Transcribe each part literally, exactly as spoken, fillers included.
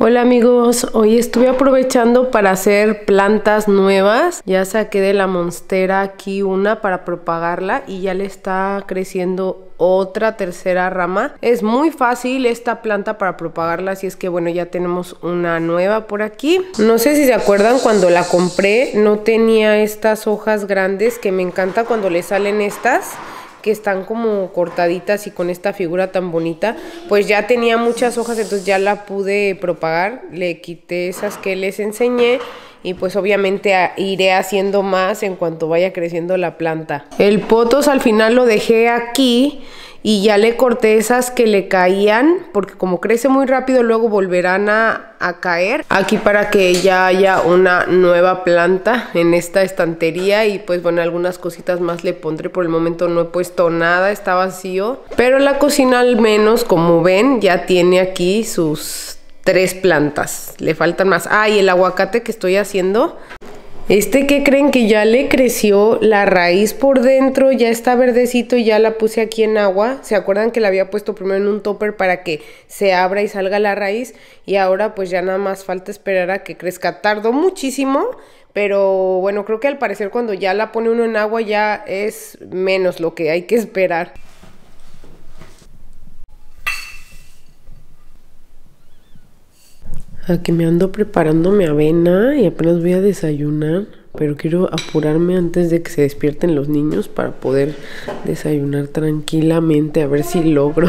Hola amigos, hoy estuve aprovechando para hacer plantas nuevas. Ya saqué de la monstera aquí una para propagarla y ya le está creciendo otra tercera rama. Es muy fácil esta planta para propagarla, así es que bueno, ya tenemos una nueva por aquí. No sé si se acuerdan, cuando la compré no tenía estas hojas grandes, que me encanta cuando le salen estas que están como cortaditas y con esta figura tan bonita. Pues ya tenía muchas hojas, entonces ya la pude propagar. Le quité esas que les enseñé y pues obviamente iré haciendo más en cuanto vaya creciendo la planta. El potos al final lo dejé aquí y ya le corté esas que le caían, porque como crece muy rápido luego volverán a, a caer aquí, para que ya haya una nueva planta en esta estantería. Y pues bueno, algunas cositas más le pondré. Por el momento no he puesto nada, está vacío, pero la cocina al menos, como ven, ya tiene aquí sus tres plantas, le faltan más. Ah, y el aguacate que estoy haciendo, este que creen que ya le creció la raíz por dentro, ya está verdecito y ya la puse aquí en agua. ¿Se acuerdan que la había puesto primero en un topper para que se abra y salga la raíz? Y ahora pues ya nada más falta esperar a que crezca. Tardó muchísimo, pero bueno, creo que al parecer cuando ya la pone uno en agua ya es menos lo que hay que esperar. Aquí me ando preparando mi avena y apenas voy a desayunar, pero quiero apurarme antes de que se despierten los niños para poder desayunar tranquilamente, a ver si logro.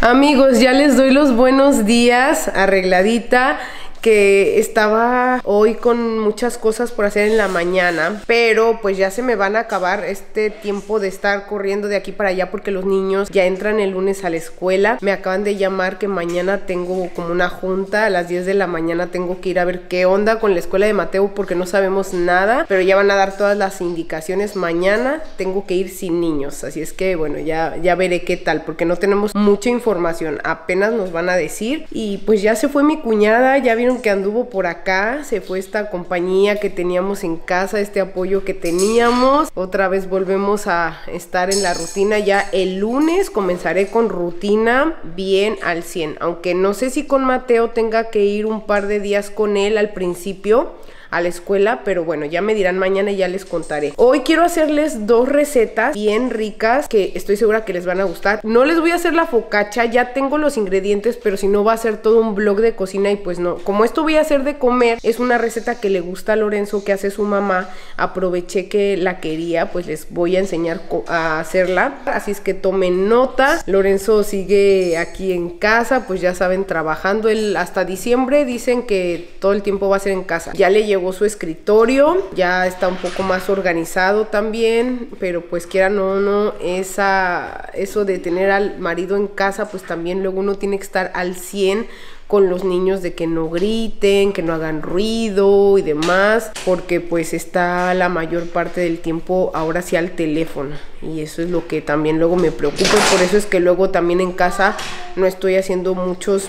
Amigos, ya les doy los buenos días, arregladita, que estaba hoy con muchas cosas por hacer en la mañana, pero pues ya se me van a acabar este tiempo de estar corriendo de aquí para allá, porque los niños ya entran el lunes a la escuela. Me acaban de llamar que mañana tengo como una junta a las diez de la mañana, tengo que ir a ver qué onda con la escuela de Mateo, porque no sabemos nada, pero ya van a dar todas las indicaciones. Mañana tengo que ir sin niños, así es que bueno, ya, ya veré qué tal, porque no tenemos mucha información, apenas nos van a decir. Y pues ya se fue mi cuñada, ya vieron que anduvo por acá, se fue esta compañía que teníamos en casa, este apoyo que teníamos. Otra vez volvemos a estar en la rutina. Ya el lunes comenzaré con rutina bien al cien, aunque no sé si con Mateo tenga que ir un par de días con él al principio a la escuela, pero bueno, ya me dirán mañana y ya les contaré. Hoy quiero hacerles dos recetas bien ricas que estoy segura que les van a gustar. No les voy a hacer la focaccia, ya tengo los ingredientes, pero si no va a ser todo un vlog de cocina y pues no. Como esto voy a hacer de comer, es una receta que le gusta a Lorenzo, que hace su mamá, aproveché que la quería, pues les voy a enseñar a hacerla, así es que tomen nota. Lorenzo sigue aquí en casa, pues ya saben, trabajando. Él hasta diciembre dicen que todo el tiempo va a ser en casa. Ya le llevo su escritorio, ya está un poco más organizado también, pero pues quieran o no, esa, eso de tener al marido en casa, pues también luego uno tiene que estar al cien con los niños, de que no griten, que no hagan ruido y demás, porque pues está la mayor parte del tiempo ahora sí al teléfono, y eso es lo que también luego me preocupa. Por eso es que luego también en casa no estoy haciendo muchos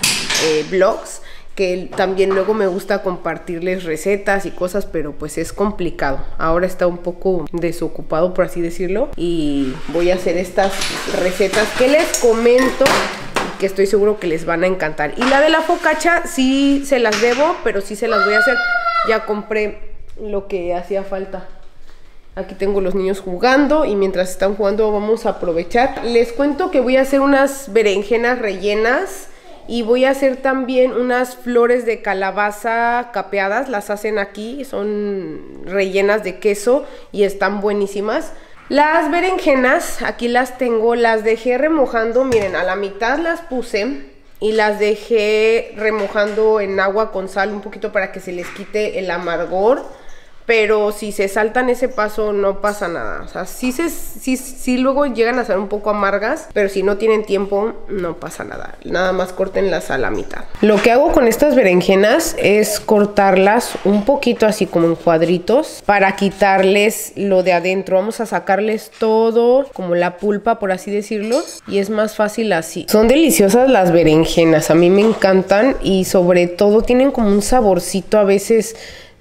eh, vlogs, que también luego me gusta compartirles recetas y cosas, pero pues es complicado. Ahora está un poco desocupado, por así decirlo, y voy a hacer estas recetas que les comento, que estoy seguro que les van a encantar. Y la de la focaccia sí se las debo, pero sí se las voy a hacer. Ya compré lo que hacía falta. Aquí tengo los niños jugando y mientras están jugando vamos a aprovechar. Les cuento que voy a hacer unas berenjenas rellenas. Y voy a hacer también unas flores de calabaza capeadas, las hacen aquí, son rellenas de queso y están buenísimas. Las berenjenas, aquí las tengo, las dejé remojando, miren, a la mitad las puse y las dejé remojando en agua con sal un poquito para que se les quite el amargor. Pero si se saltan ese paso no pasa nada, o sea, sí, se, sí, sí luego llegan a ser un poco amargas, pero si no tienen tiempo no pasa nada, nada más córtenlas a la mitad. Lo que hago con estas berenjenas es cortarlas un poquito así como en cuadritos para quitarles lo de adentro. Vamos a sacarles todo, como la pulpa, por así decirlo, y es más fácil así. Son deliciosas las berenjenas, a mí me encantan, y sobre todo tienen como un saborcito a veces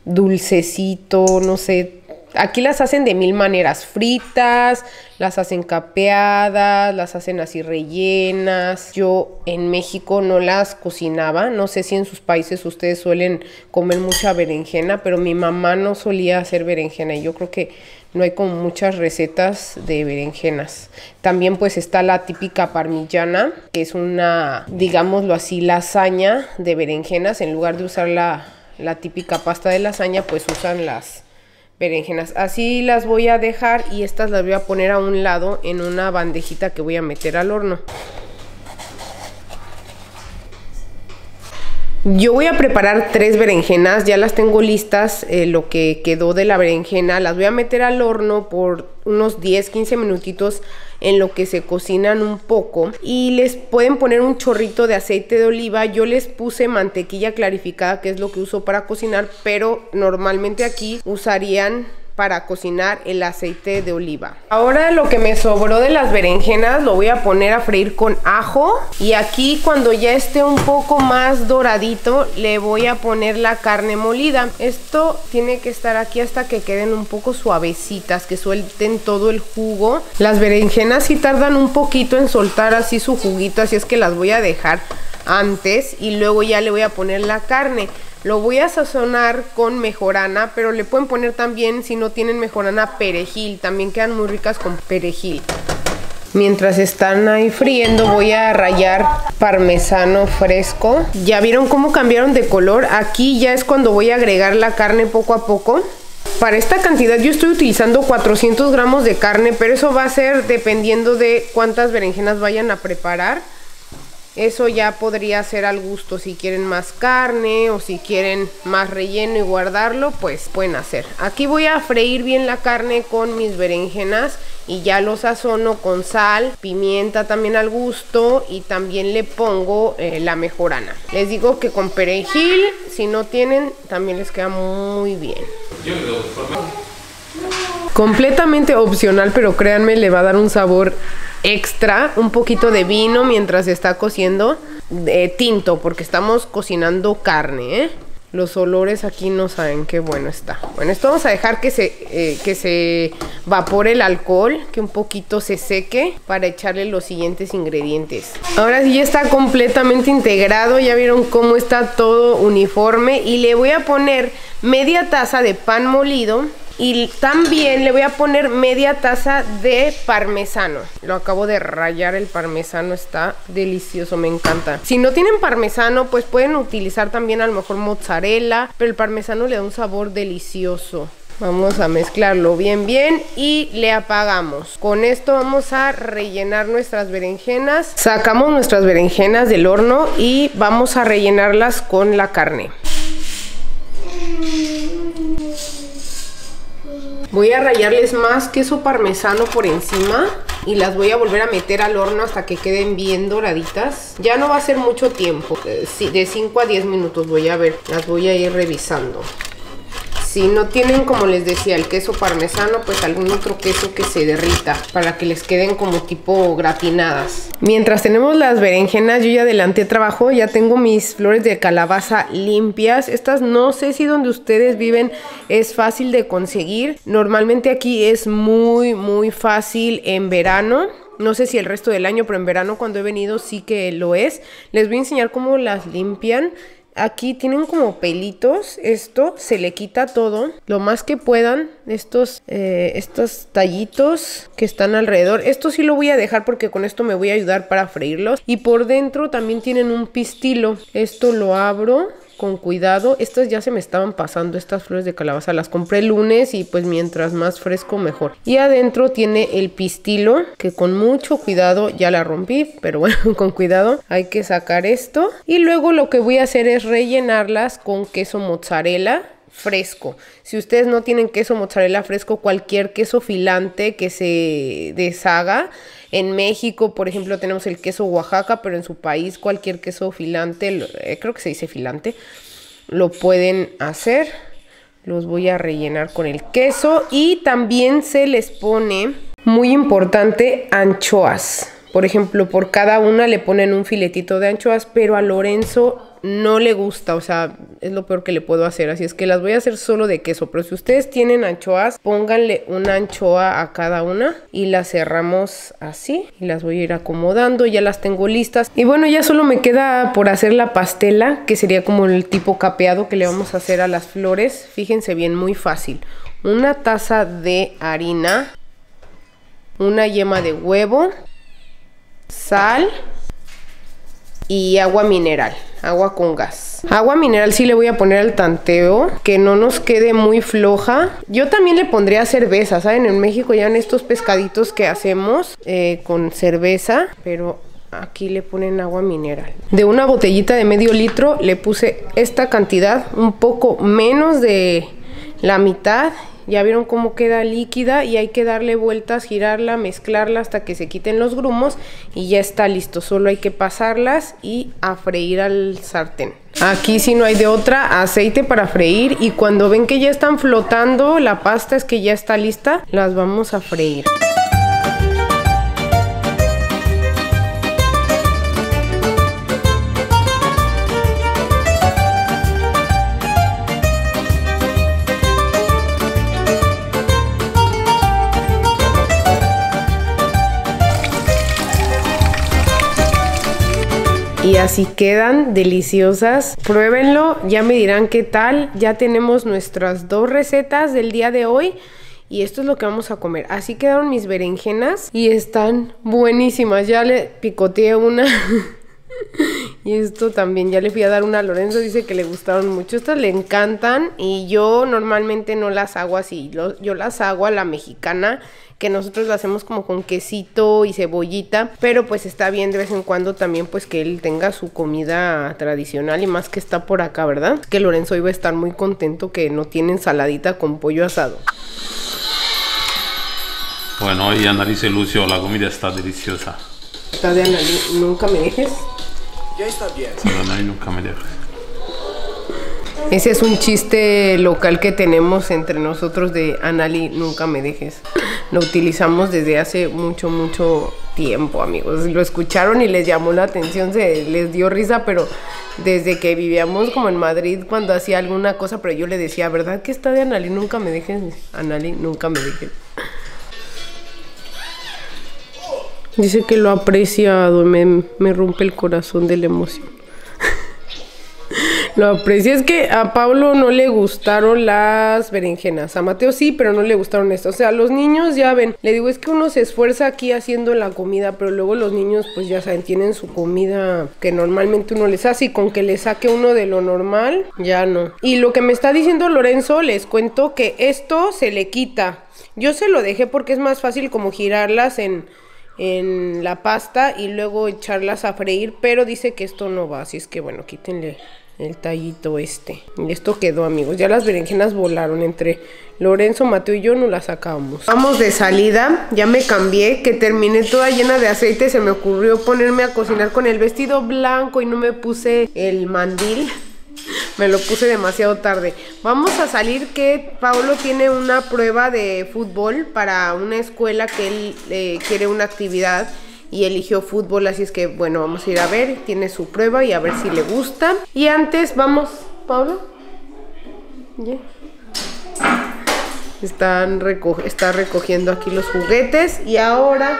dulcecito, no sé, Aquí las hacen de mil maneras, fritas, las hacen capeadas, las hacen así rellenas. Yo en México no las cocinaba, no sé si en sus países ustedes suelen comer mucha berenjena, pero mi mamá no solía hacer berenjena y yo creo que no hay como muchas recetas de berenjenas. También pues está la típica parmigiana, que es una, digámoslo así, lasaña de berenjenas. En lugar de usar la, la típica pasta de lasaña, pues usan las berenjenas. Así las voy a dejar y estas las voy a poner a un lado en una bandejita que voy a meter al horno. Yo voy a preparar tres berenjenas, ya las tengo listas, eh, lo que quedó de la berenjena. Las voy a meter al horno por unos diez, quince minutitos en lo que se cocinan un poco. Y les pueden poner un chorrito de aceite de oliva. Yo les puse mantequilla clarificada, que es lo que uso para cocinar, pero normalmente aquí usarían para cocinar el aceite de oliva. Ahora lo que me sobró de las berenjenas lo voy a poner a freír con ajo, y aquí cuando ya esté un poco más doradito le voy a poner la carne molida. Esto tiene que estar aquí hasta que queden un poco suavecitas, que suelten todo el jugo. Las berenjenas sí tardan un poquito en soltar así su juguito, así es que las voy a dejar antes y luego ya le voy a poner la carne. Lo voy a sazonar con mejorana, pero le pueden poner también, si no tienen mejorana, perejil. También quedan muy ricas con perejil. Mientras están ahí friendo, voy a rallar parmesano fresco. ¿Ya vieron cómo cambiaron de color? Aquí ya es cuando voy a agregar la carne poco a poco. Para esta cantidad yo estoy utilizando cuatrocientos gramos de carne, pero eso va a ser dependiendo de cuántas berenjenas vayan a preparar. Eso ya podría ser al gusto, si quieren más carne o si quieren más relleno y guardarlo, pues pueden hacer. Aquí voy a freír bien la carne con mis berenjenas y ya lo sazono con sal, pimienta también al gusto, y también le pongo eh, la mejorana. Les digo que con perejil, si no tienen, también les queda muy bien. Completamente opcional, pero créanme, le va a dar un sabor extra. Un poquito de vino mientras está cociendo, de tinto, porque estamos cocinando carne, ¿eh? Los olores aquí no saben qué bueno está. Bueno, esto vamos a dejar que se, eh, que se evapore el alcohol, que un poquito se seque, para echarle los siguientes ingredientes. Ahora sí ya está completamente integrado, ya vieron cómo está todo uniforme. Y le voy a poner media taza de pan molido. Y también le voy a poner media taza de parmesano. Lo acabo de rallar, el parmesano está delicioso, me encanta. Si no tienen parmesano, pues pueden utilizar también a lo mejor mozzarella, pero el parmesano le da un sabor delicioso. Vamos a mezclarlo bien bien y le apagamos. Con esto vamos a rellenar nuestras berenjenas. Sacamos nuestras berenjenas del horno y vamos a rellenarlas con la carne. Voy a rallarles más queso parmesano por encima y las voy a volver a meter al horno hasta que queden bien doraditas. Ya no va a ser mucho tiempo, de cinco a diez minutos voy a ver, las voy a ir revisando. Si no tienen, como les decía, el queso parmesano, pues algún otro queso que se derrita para que les queden como tipo gratinadas. Mientras tenemos las berenjenas, yo ya adelanté trabajo, ya tengo mis flores de calabaza limpias. Estas no sé si donde ustedes viven es fácil de conseguir. Normalmente aquí es muy, muy fácil en verano. No sé si el resto del año, pero en verano cuando he venido sí que lo es. Les voy a enseñar cómo las limpian. Aquí tienen como pelitos, esto se le quita todo, lo más que puedan, estos, eh, estos tallitos que están alrededor. Esto sí lo voy a dejar porque con esto me voy a ayudar para freírlos. Y por dentro también tienen un pistilo, esto lo abro con cuidado. Estas ya se me estaban pasando, estas flores de calabaza, las compré el lunes y pues mientras más fresco mejor. Y adentro tiene el pistilo, que con mucho cuidado, ya la rompí, pero bueno, con cuidado hay que sacar esto. Y luego lo que voy a hacer es rellenarlas con queso mozzarella fresco. Si ustedes no tienen queso mozzarella fresco, cualquier queso filante que se deshaga. En México, por ejemplo, tenemos el queso Oaxaca, pero en su país cualquier queso filante, eh, creo que se dice filante, lo pueden hacer. Los voy a rellenar con el queso y también se les pone, muy importante, anchoas. Por ejemplo, por cada una le ponen un filetito de anchoas, pero a Lorenzo no le gusta, o sea, es lo peor que le puedo hacer. Así es que las voy a hacer solo de queso, pero si ustedes tienen anchoas, pónganle una anchoa a cada una y las cerramos así. Y las voy a ir acomodando, ya las tengo listas. Y bueno, ya solo me queda por hacer la pastela, que sería como el tipo capeado que le vamos a hacer a las flores. Fíjense bien, muy fácil. Una taza de harina, una yema de huevo, sal y agua mineral, agua con gas. Agua mineral sí le voy a poner al tanteo, que no nos quede muy floja. Yo también le pondría cerveza, ¿saben? En México ya en estos pescaditos que hacemos eh, con cerveza, pero aquí le ponen agua mineral. De una botellita de medio litro le puse esta cantidad, un poco menos de la mitad. Ya vieron cómo queda líquida y hay que darle vueltas, girarla, mezclarla hasta que se quiten los grumos y ya está listo. Solo hay que pasarlas y a freír al sartén. Aquí si no hay de otra, aceite para freír, y cuando ven que ya están flotando la pasta es que ya está lista. Las vamos a freír. Y así quedan deliciosas. Pruébenlo, ya me dirán qué tal. Ya tenemos nuestras dos recetas del día de hoy y esto es lo que vamos a comer. Así quedaron mis berenjenas y están buenísimas. Ya le picoteé una y esto también ya le fui a dar una a Lorenzo, dice que le gustaron mucho. Estas le encantan y yo normalmente no las hago así. Yo las hago a la mexicana, que nosotros lo hacemos como con quesito y cebollita, pero pues está bien de vez en cuando también pues que él tenga su comida tradicional, y más que está por acá, ¿verdad? Es que Lorenzo iba a estar muy contento que no tiene ensaladita con pollo asado. Bueno, y Annalie se lució, la comida está deliciosa. Está de Annalie, nunca me dejes. Ya está bien. Pero Annalie nunca me dejes. Ese es un chiste local que tenemos entre nosotros de Annalie, nunca me dejes. Lo utilizamos desde hace mucho, mucho tiempo, amigos. Lo escucharon y les llamó la atención, se les dio risa, pero desde que vivíamos como en Madrid, cuando hacía alguna cosa, pero yo le decía, ¿verdad que está de Annalie? Nunca me dejes, Annalie, nunca me dejes. Dice que lo ha apreciado, me, me rompe el corazón de la emoción. Lo aprecio. Es que a Pablo no le gustaron las berenjenas. A Mateo sí, pero no le gustaron estas. O sea, los niños, ya ven, le digo, es que uno se esfuerza aquí haciendo la comida, pero luego los niños, pues ya saben, tienen su comida que normalmente uno les hace, y con que le saque uno de lo normal, ya no. Y lo que me está diciendo Lorenzo, les cuento que esto se le quita. Yo se lo dejé porque es más fácil como girarlas en... en la pasta y luego echarlas a freír, pero dice que esto no va, así es que bueno, quítenle el tallito este. Y esto quedó, amigos. Ya las berenjenas volaron. Entre Lorenzo, Mateo y yo no las sacamos. Vamos de salida, ya me cambié, que terminé toda llena de aceite. Se me ocurrió ponerme a cocinar con el vestido blanco y no me puse el mandil. Me lo puse demasiado tarde. Vamos a salir, que Pablo tiene una prueba de fútbol para una escuela que él eh, quiere una actividad y eligió fútbol, así es que bueno, vamos a ir a ver, tiene su prueba y a ver si le gusta. Y antes, vamos, Pablo. Yeah. Están reco está recogiendo aquí los juguetes y ahora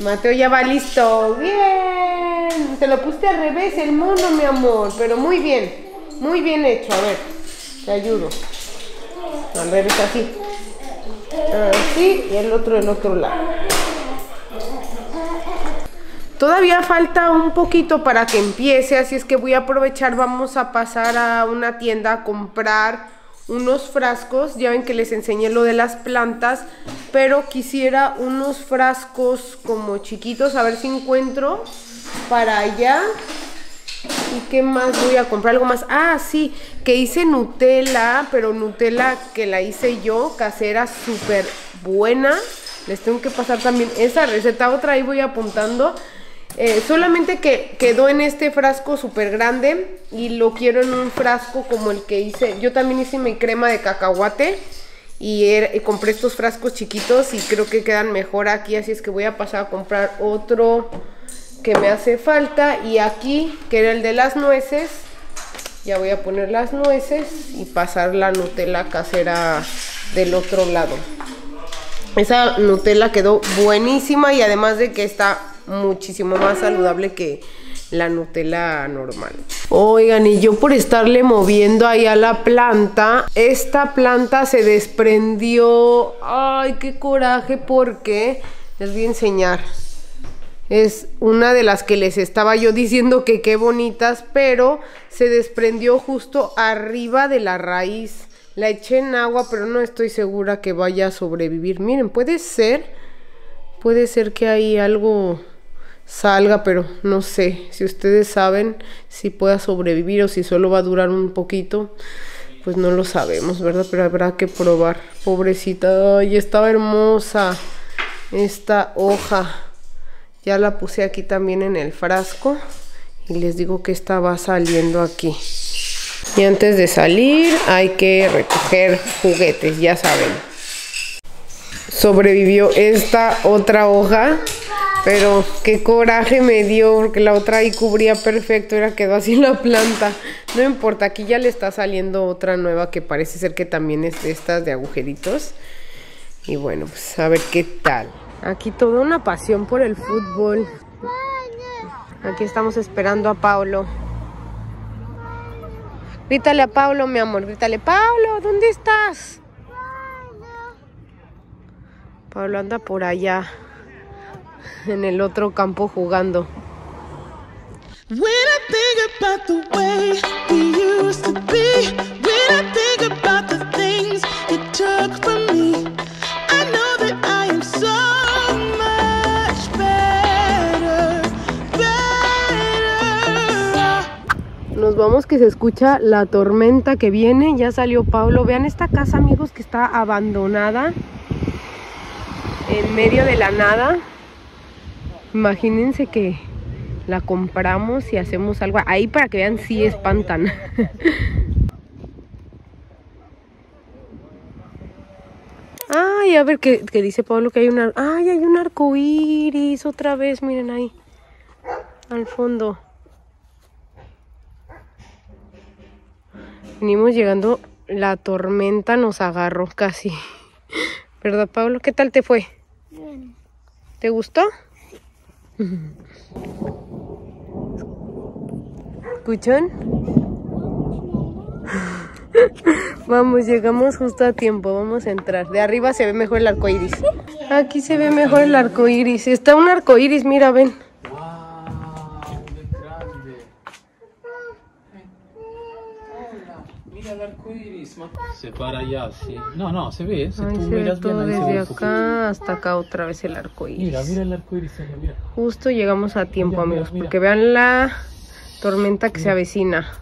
Mateo ya va listo. Bien, te lo puse al revés el mono, mi amor, pero muy bien. Muy bien hecho, a ver, te ayudo. A ver, es así. Así, y el otro del otro lado. Todavía falta un poquito para que empiece, así es que voy a aprovechar, vamos a pasar a una tienda a comprar unos frascos. Ya ven que les enseñé lo de las plantas, pero quisiera unos frascos como chiquitos, a ver si encuentro para allá. ¿Y qué más voy a comprar? Algo más. Ah, sí, que hice Nutella, pero Nutella que la hice yo, casera, súper buena. Les tengo que pasar también esa receta, otra ahí voy apuntando. Eh, solamente que quedó en este frasco súper grande y lo quiero en un frasco como el que hice. Yo también hice mi crema de cacahuate y, er, y compré estos frascos chiquitos y creo que quedan mejor aquí, así es que voy a pasar a comprar otro que me hace falta. Y aquí, que era el de las nueces, ya voy a poner las nueces y pasar la Nutella casera del otro lado. Esa Nutella quedó buenísima y además de que está muchísimo más saludable que la Nutella normal. Oigan, y yo por estarle moviendo ahí a la planta, esta planta se desprendió. Ay, qué coraje, porque les voy a enseñar. Es una de las que les estaba yo diciendo que qué bonitas, pero se desprendió justo arriba de la raíz. La eché en agua, pero no estoy segura que vaya a sobrevivir. Miren, puede ser, puede ser que ahí algo salga, pero no sé si ustedes saben si pueda sobrevivir o si solo va a durar un poquito. Pues no lo sabemos, ¿verdad? Pero habrá que probar. Pobrecita, ay, estaba hermosa esta hoja. Ya la puse aquí también en el frasco y les digo que esta va saliendo aquí. Y antes de salir hay que recoger juguetes, ya saben. Sobrevivió esta otra hoja, pero qué coraje me dio porque la otra ahí cubría perfecto, era quedó así la planta. No importa, aquí ya le está saliendo otra nueva que parece ser que también es de estas de agujeritos. Y bueno, pues a ver qué tal. Aquí toda una pasión por el fútbol. Aquí estamos esperando a Paulo. Grítale a Paulo, mi amor, grítale. Paulo, ¿dónde estás? Paulo anda por allá, en el otro campo jugando. Nos vamos, que se escucha la tormenta que viene. Ya salió Paulo. Vean esta casa, amigos, que está abandonada en medio de la nada. Imagínense que la compramos y hacemos algo ahí para que vean si espantan. Ay, a ver qué, qué dice Paulo, que hay un, ay, hay un arco iris otra vez. Miren ahí al fondo. Venimos llegando, la tormenta nos agarró casi. ¿Verdad, Pablo? ¿Qué tal te fue? Bien. ¿Te gustó? ¿Escuchón? Vamos, llegamos justo a tiempo, vamos a entrar. De arriba se ve mejor el arco iris. Aquí se ve mejor el arco iris. Está un arco iris, mira, ven. El arco iris, se para allá, sí. No, no, se ve, si ay, tú se miras todo bien, desde se acá hasta acá otra vez el arco iris. Mira, mira el arco iris, mira. Justo llegamos a tiempo, mira, amigos, mira, porque mira. Vean la tormenta que mira. Se avecina.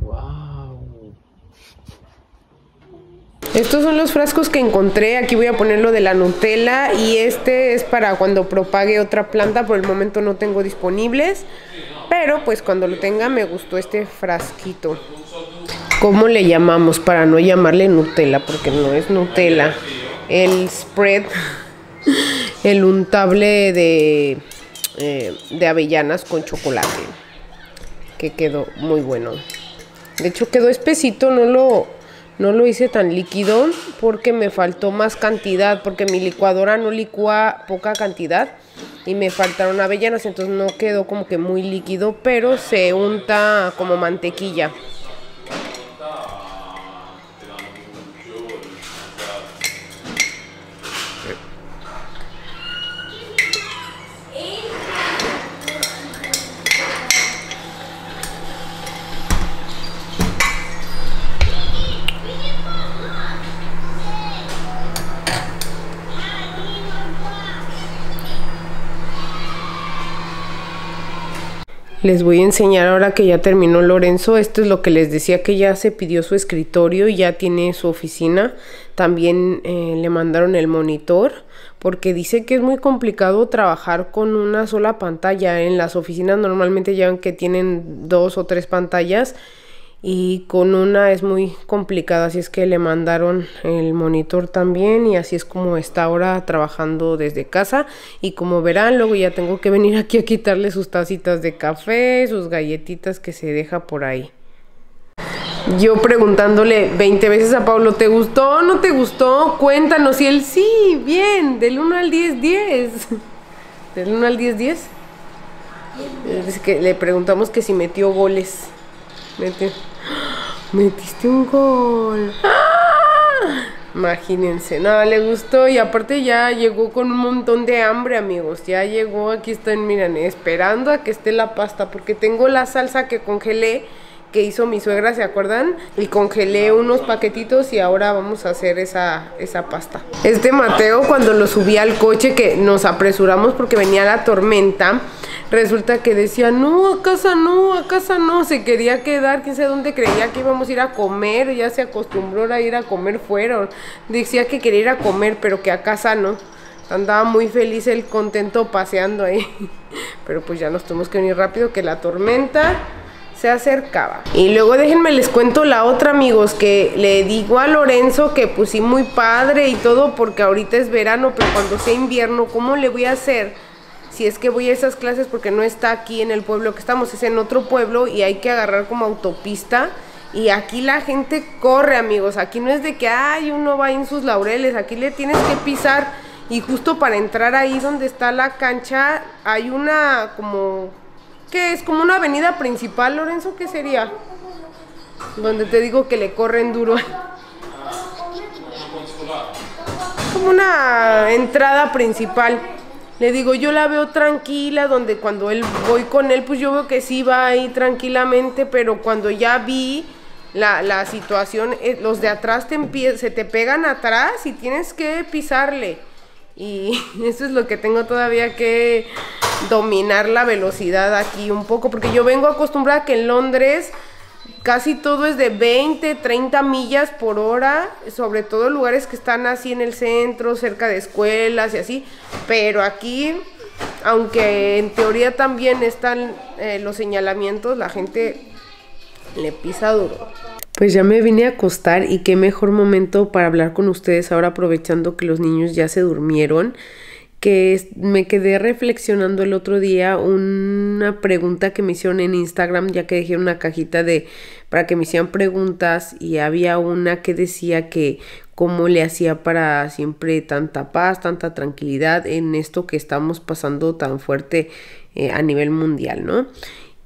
Wow. Estos son los frascos que encontré. Aquí voy a poner lo de la Nutella y este es para cuando propague otra planta. Por el momento no tengo disponibles, pero pues cuando lo tenga. Me gustó este frasquito. ¿Cómo le llamamos? Para no llamarle Nutella, porque no es Nutella. El spread, el untable de, eh, de avellanas con chocolate, que quedó muy bueno. De hecho quedó espesito, no lo, no lo hice tan líquido porque me faltó más cantidad, porque mi licuadora no licúa poca cantidad y me faltaron avellanas, entonces no quedó como que muy líquido, pero se unta como mantequilla. Les voy a enseñar ahora que ya terminó Lorenzo. Esto es lo que les decía, que ya se pidió su escritorio y ya tiene su oficina. También eh, le mandaron el monitor, porque dice que es muy complicado trabajar con una sola pantalla. En las oficinas normalmente ya ven que tienen dos o tres pantallas. y con una es muy complicado, así es que le mandaron el monitor también, y así es como está ahora trabajando desde casa. Y como verán, luego ya tengo que venir aquí a quitarle sus tacitas de café, sus galletitas que se deja por ahí. Yo preguntándole veinte veces a Pablo, ¿te gustó? ¿No te gustó? Cuéntanos. Y él, sí, bien, del uno al diez, diez. Del uno al diez, diez. Es que le preguntamos que si metió goles. Metió. Metiste un gol. ¡Ah! Imagínense, nada, le gustó. Y aparte ya llegó con un montón de hambre, amigos. Ya llegó, aquí están, miren, esperando a que esté la pasta, porque tengo la salsa que congelé, que hizo mi suegra, ¿se acuerdan? Y congelé unos paquetitos y ahora vamos a hacer esa, esa pasta. Este Mateo, cuando lo subí al coche, que nos apresuramos porque venía la tormenta, resulta que decía, no, a casa no, a casa no, se quería quedar, quién sabe dónde, creía que íbamos a ir a comer, ya se acostumbró a ir a comer fuera, decía que quería ir a comer, pero que a casa no. Andaba muy feliz, él contento paseando ahí, pero pues ya nos tuvimos que venir rápido, que la tormenta se acercaba. Y luego déjenme les cuento la otra, amigos, que le digo a Lorenzo que pues sí, muy padre y todo, porque ahorita es verano, pero cuando sea invierno, ¿cómo le voy a hacer? Si es que voy a esas clases, porque no está aquí en el pueblo que estamos, es en otro pueblo y hay que agarrar como autopista. Y aquí la gente corre, amigos, aquí no es de que, ay, uno va en sus laureles, aquí le tienes que pisar. Y justo para entrar ahí donde está la cancha, hay una como... ¿Qué es? Como una avenida principal, Lorenzo, ¿qué sería? Donde te digo que le corren duro. Como una entrada principal. Le digo, yo la veo tranquila, donde cuando él voy con él, pues yo veo que sí va ahí tranquilamente, pero cuando ya vi la, la situación, los de atrás te se te pegan atrás y tienes que pisarle. Y eso es lo que tengo todavía que dominar, la velocidad aquí un poco, porque yo vengo acostumbrada a que en Londres casi todo es de veinte, treinta millas por hora, sobre todo lugares que están así en el centro, cerca de escuelas y así, pero aquí, aunque en teoría también están eh, los señalamientos, la gente le pisa duro. Pues ya me vine a acostar y qué mejor momento para hablar con ustedes ahora, aprovechando que los niños ya se durmieron, que me quedé reflexionando el otro día una pregunta que me hicieron en Instagram, ya que dejé una cajita de para que me hicieran preguntas, y había una que decía que cómo le hacía para siempre tanta paz, tanta tranquilidad en esto que estamos pasando tan fuerte eh, a nivel mundial, ¿no?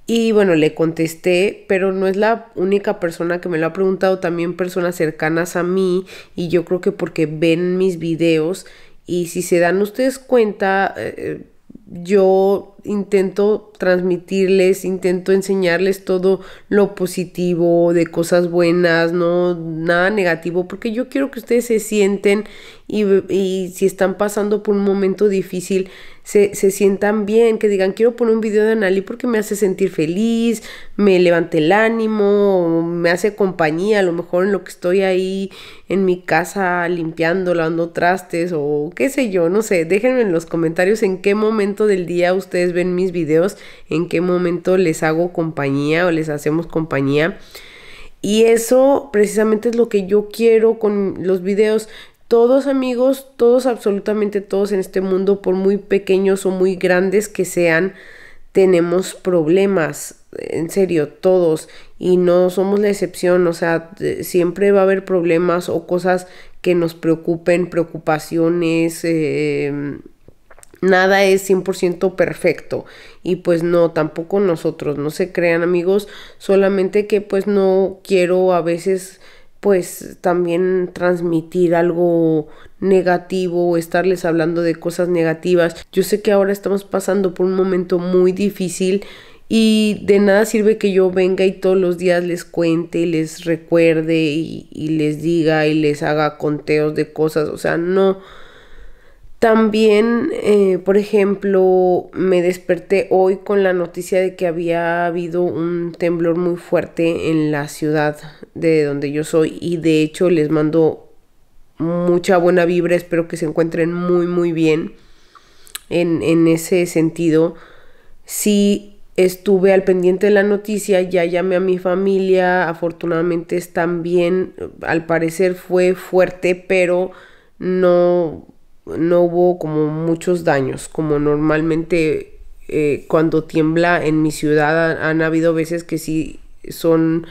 Y bueno, le contesté, pero no es la única persona que me lo ha preguntado, también personas cercanas a mí, y yo creo que porque ven mis videos. Y si se dan ustedes cuenta, eh, yo intento transmitirles, intento enseñarles todo lo positivo, de cosas buenas, no nada negativo, porque yo quiero que ustedes se sienten y, y si están pasando por un momento difícil, se, se sientan bien, que digan, quiero poner un video de Annalie porque me hace sentir feliz, me levanta el ánimo, me hace compañía, a lo mejor en lo que estoy ahí en mi casa limpiando, lavando trastes o qué sé yo, no sé. Déjenme en los comentarios en qué momento del día ustedes ven mis videos, en qué momento les hago compañía o les hacemos compañía. Y eso precisamente es lo que yo quiero con los videos. Todos, amigos, todos, absolutamente todos en este mundo, por muy pequeños o muy grandes que sean, tenemos problemas, en serio, todos, y no somos la excepción, o sea, siempre va a haber problemas o cosas que nos preocupen, preocupaciones, eh, nada es cien por ciento perfecto, y pues no, tampoco nosotros, no se crean, amigos, solamente que pues no quiero a veces... pues también transmitir algo negativo o estarles hablando de cosas negativas. Yo sé que ahora estamos pasando por un momento muy difícil y de nada sirve que yo venga y todos los días les cuente y les recuerde y, y les diga y les haga conteos de cosas, o sea, no... También, eh, por ejemplo, me desperté hoy con la noticia de que había habido un temblor muy fuerte en la ciudad de donde yo soy, y de hecho les mando mucha buena vibra, espero que se encuentren muy muy bien en, en ese sentido. Sí, estuve al pendiente de la noticia, ya llamé a mi familia, afortunadamente están bien, al parecer fue fuerte, pero no, no hubo como muchos daños, como normalmente eh, cuando tiembla en mi ciudad han, han habido veces que sí son,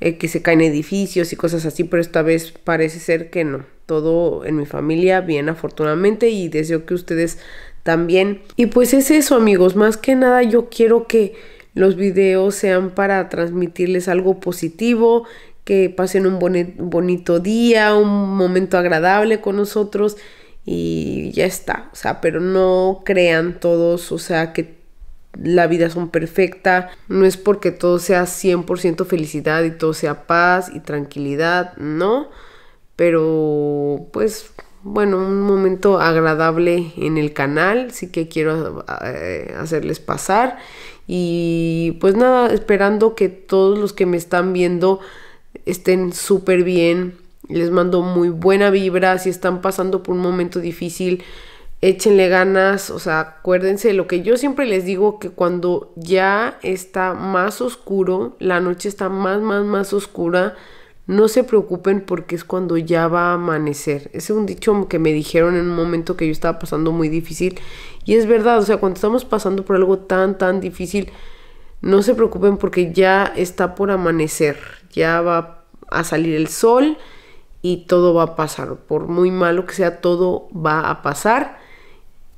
eh, que se caen edificios y cosas así, pero esta vez parece ser que no, todo en mi familia bien afortunadamente, y deseo que ustedes también. Y pues es eso, amigos, más que nada yo quiero que los videos sean para transmitirles algo positivo, que pasen un boni- bonito día, un momento agradable con nosotros y ya está, o sea, pero no crean todos, o sea, que la vida son perfecta, no es porque todo sea cien por ciento felicidad y todo sea paz y tranquilidad, no, pero pues... bueno, un momento agradable en el canal, sí que quiero eh, hacerles pasar. Y pues nada, esperando que todos los que me están viendo estén súper bien. Les mando muy buena vibra. Si están pasando por un momento difícil, échenle ganas. O sea, acuérdense lo que yo siempre les digo, que cuando ya está más oscuro, la noche está más, más, más oscura, no se preocupen porque es cuando ya va a amanecer. Ese es un dicho que me dijeron en un momento que yo estaba pasando muy difícil. Y es verdad, o sea, cuando estamos pasando por algo tan, tan difícil, no se preocupen porque ya está por amanecer. Ya va a salir el sol y todo va a pasar. Por muy malo que sea, todo va a pasar.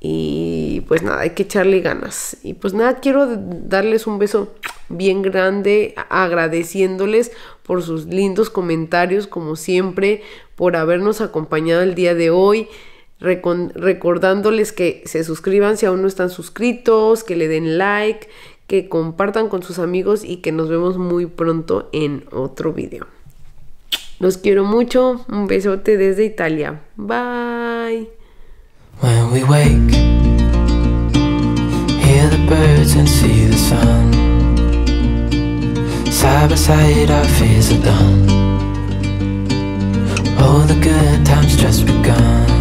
Y pues nada, hay que echarle ganas. Y pues nada, quiero darles un beso bien grande, agradeciéndoles por sus lindos comentarios como siempre, por habernos acompañado el día de hoy, recordándoles que se suscriban si aún no están suscritos, que le den like, que compartan con sus amigos y que nos vemos muy pronto en otro video. Los quiero mucho, un besote desde Italia, bye. When we wake, hear the birds and see the sun. Side by side our fears are done. All the good times just begun.